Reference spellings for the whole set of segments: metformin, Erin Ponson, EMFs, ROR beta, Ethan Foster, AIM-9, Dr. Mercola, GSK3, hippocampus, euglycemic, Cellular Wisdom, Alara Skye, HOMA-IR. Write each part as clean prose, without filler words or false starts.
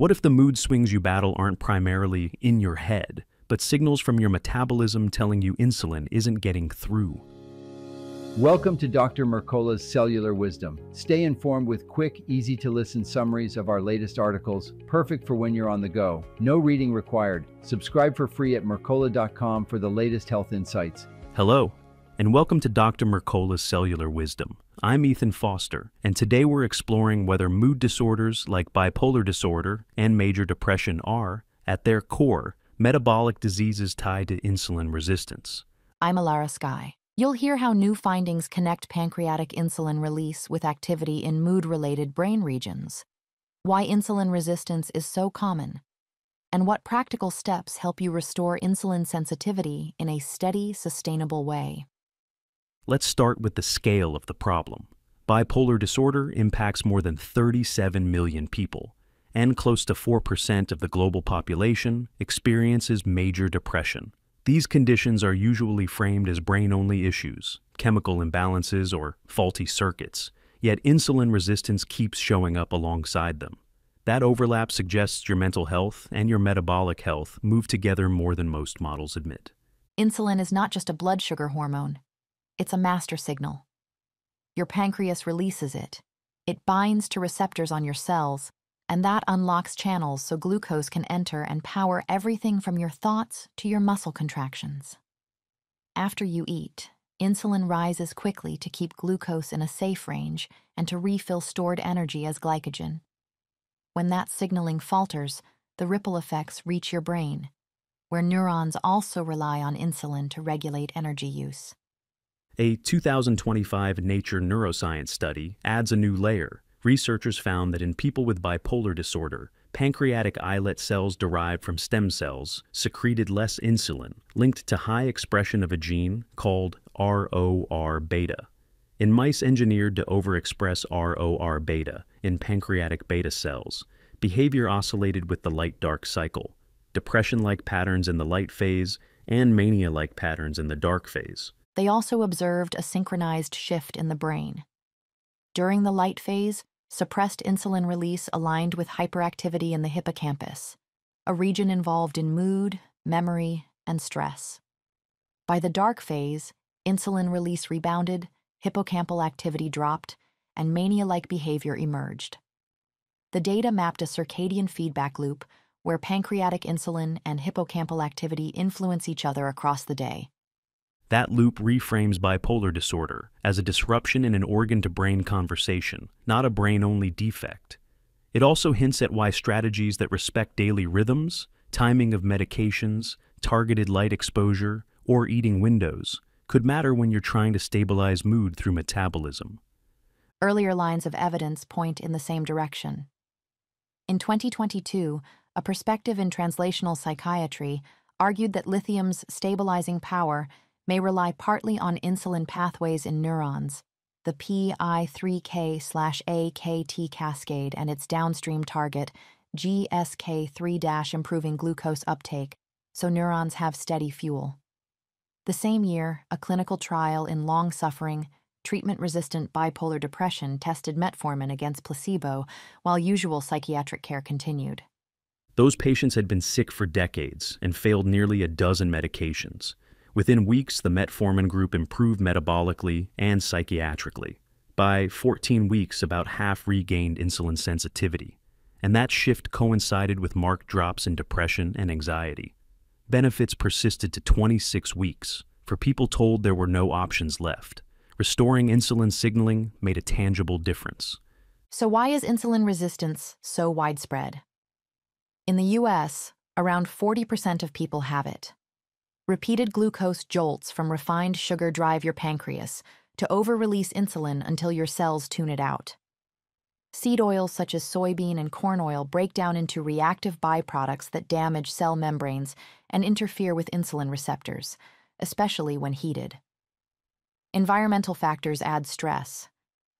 What if the mood swings you battle aren't primarily in your head, but signals from your metabolism telling you insulin isn't getting through? Welcome to Dr. Mercola's Cellular Wisdom. Stay informed with quick, easy-to-listen summaries of our latest articles, perfect for when you're on the go. No reading required. Subscribe for free at mercola.com for the latest health insights. Hello, and welcome to Dr. Mercola's Cellular Wisdom. I'm Ethan Foster, and today we're exploring whether mood disorders like bipolar disorder and major depression are, at their core, metabolic diseases tied to insulin resistance. I'm Alara Skye. You'll hear how new findings connect pancreatic insulin release with activity in mood-related brain regions, why insulin resistance is so common, and what practical steps help you restore insulin sensitivity in a steady, sustainable way. Let's start with the scale of the problem. Bipolar disorder impacts more than 37 million people, and close to 4% of the global population experiences major depression. These conditions are usually framed as brain-only issues, chemical imbalances, or faulty circuits, yet insulin resistance keeps showing up alongside them. That overlap suggests your mental health and your metabolic health move together more than most models admit. Insulin is not just a blood sugar hormone. It's a master signal. Your pancreas releases it. It binds to receptors on your cells, and that unlocks channels so glucose can enter and power everything from your thoughts to your muscle contractions. After you eat, insulin rises quickly to keep glucose in a safe range and to refill stored energy as glycogen. When that signaling falters, the ripple effects reach your brain, where neurons also rely on insulin to regulate energy use. A 2025 Nature Neuroscience study adds a new layer. Researchers found that in people with bipolar disorder, pancreatic islet cells derived from stem cells secreted less insulin, linked to high expression of a gene called ROR beta. In mice engineered to overexpress ROR beta in pancreatic beta cells, behavior oscillated with the light-dark cycle, depression-like patterns in the light phase and mania-like patterns in the dark phase. They also observed a synchronized shift in the brain. During the light phase, suppressed insulin release aligned with hyperactivity in the hippocampus, a region involved in mood, memory, and stress. By the dark phase, insulin release rebounded, hippocampal activity dropped, and mania-like behavior emerged. The data mapped a circadian feedback loop where pancreatic insulin and hippocampal activity influence each other across the day. That loop reframes bipolar disorder as a disruption in an organ-to-brain conversation, not a brain-only defect. It also hints at why strategies that respect daily rhythms, timing of medications, targeted light exposure, or eating windows could matter when you're trying to stabilize mood through metabolism. Earlier lines of evidence point in the same direction. In 2022, a perspective in translational psychiatry argued that lithium's stabilizing power may rely partly on insulin pathways in neurons, the PI3K/AKT cascade and its downstream target, GSK3-, improving glucose uptake, so neurons have steady fuel. The same year, a clinical trial in long-suffering, treatment-resistant bipolar depression tested metformin against placebo while usual psychiatric care continued. Those patients had been sick for decades and failed nearly a dozen medications. Within weeks, the metformin group improved metabolically and psychiatrically. By 14 weeks, about half regained insulin sensitivity, and that shift coincided with marked drops in depression and anxiety. Benefits persisted to 26 weeks, for people told there were no options left. Restoring insulin signaling made a tangible difference. So why is insulin resistance so widespread? In the US, around 40% of people have it. Repeated glucose jolts from refined sugar drive your pancreas to over-release insulin until your cells tune it out. Seed oils such as soybean and corn oil break down into reactive byproducts that damage cell membranes and interfere with insulin receptors, especially when heated. Environmental factors add stress.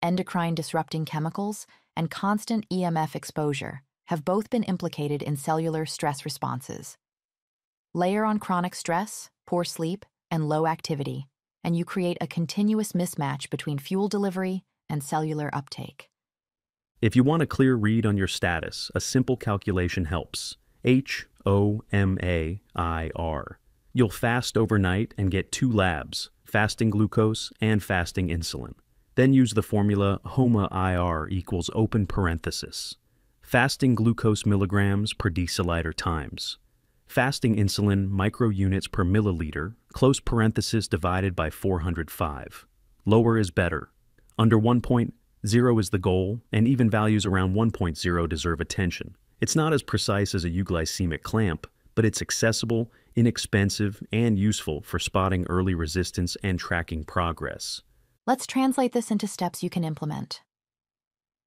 Endocrine-disrupting chemicals and constant EMF exposure have both been implicated in cellular stress responses. Layer on chronic stress, poor sleep, and low activity, and you create a continuous mismatch between fuel delivery and cellular uptake. If you want a clear read on your status, a simple calculation helps. HOMA-IR. You'll fast overnight and get two labs, fasting glucose and fasting insulin. Then use the formula HOMA-IR equals open parenthesis. Fasting glucose milligrams per deciliter times. Fasting insulin microunits per milliliter, close parenthesis divided by 405. Lower is better. Under 1.0 is the goal, and even values around 1.0 deserve attention. It's not as precise as a euglycemic clamp, but it's accessible, inexpensive, and useful for spotting early resistance and tracking progress. Let's translate this into steps you can implement.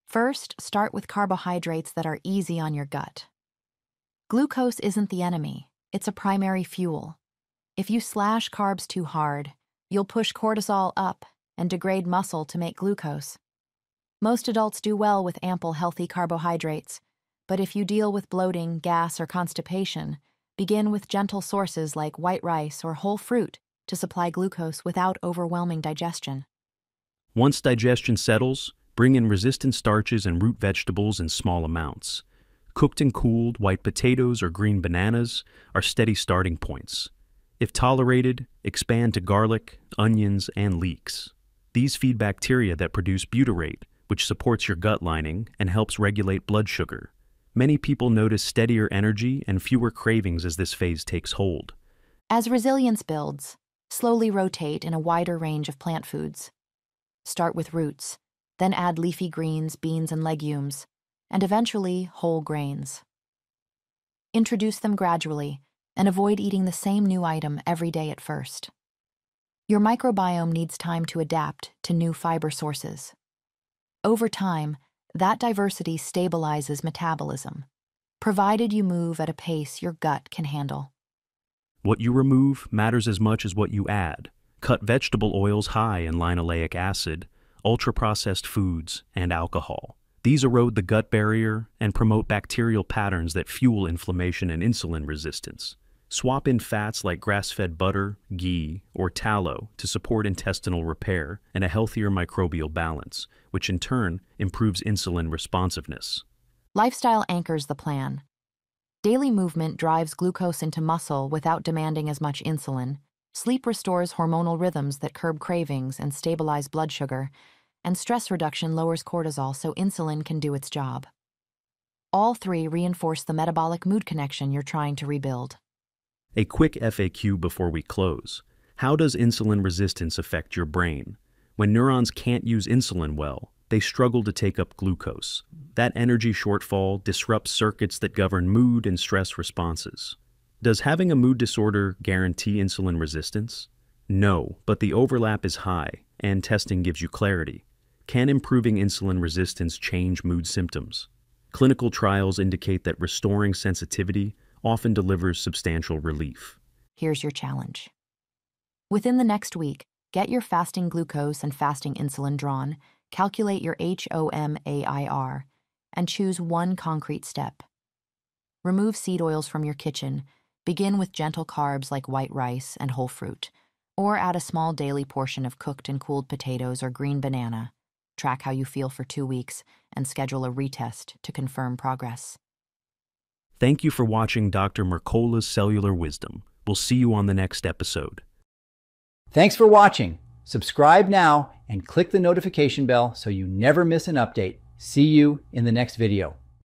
First, start with carbohydrates that are easy on your gut. Glucose isn't the enemy, it's a primary fuel. If you slash carbs too hard, you'll push cortisol up and degrade muscle to make glucose. Most adults do well with ample healthy carbohydrates, but if you deal with bloating, gas, or constipation, begin with gentle sources like white rice or whole fruit to supply glucose without overwhelming digestion. Once digestion settles, bring in resistant starches and root vegetables in small amounts. Cooked and cooled white potatoes or green bananas are steady starting points. If tolerated, expand to garlic, onions, and leeks. These feed bacteria that produce butyrate, which supports your gut lining and helps regulate blood sugar. Many people notice steadier energy and fewer cravings as this phase takes hold. As resilience builds, slowly rotate in a wider range of plant foods. Start with roots, then add leafy greens, beans, and legumes, and eventually whole grains. Introduce them gradually and avoid eating the same new item every day at first. Your microbiome needs time to adapt to new fiber sources. Over time, that diversity stabilizes metabolism, provided you move at a pace your gut can handle. What you remove matters as much as what you add. Cut vegetable oils high in linoleic acid, ultra-processed foods, and alcohol. These erode the gut barrier and promote bacterial patterns that fuel inflammation and insulin resistance. Swap in fats like grass-fed butter, ghee, or tallow to support intestinal repair and a healthier microbial balance, which in turn improves insulin responsiveness. Lifestyle anchors the plan. Daily movement drives glucose into muscle without demanding as much insulin. Sleep restores hormonal rhythms that curb cravings and stabilize blood sugar, and stress reduction lowers cortisol so insulin can do its job. All three reinforce the metabolic mood connection you're trying to rebuild. A quick FAQ before we close. How does insulin resistance affect your brain? When neurons can't use insulin well, they struggle to take up glucose. That energy shortfall disrupts circuits that govern mood and stress responses. Does having a mood disorder guarantee insulin resistance? No, but the overlap is high, and testing gives you clarity. Can improving insulin resistance change mood symptoms? Clinical trials indicate that restoring sensitivity often delivers substantial relief. Here's your challenge. Within the next week, get your fasting glucose and fasting insulin drawn, calculate your HOMA-IR, and choose one concrete step. Remove seed oils from your kitchen, begin with gentle carbs like white rice and whole fruit, or add a small daily portion of cooked and cooled potatoes or green banana. Track how you feel for 2 weeks and schedule a retest to confirm progress. Thank you for watching Dr. Mercola's Cellular Wisdom. We'll see you on the next episode. Thanks for watching. Subscribe now and click the notification bell so you never miss an update. See you in the next video.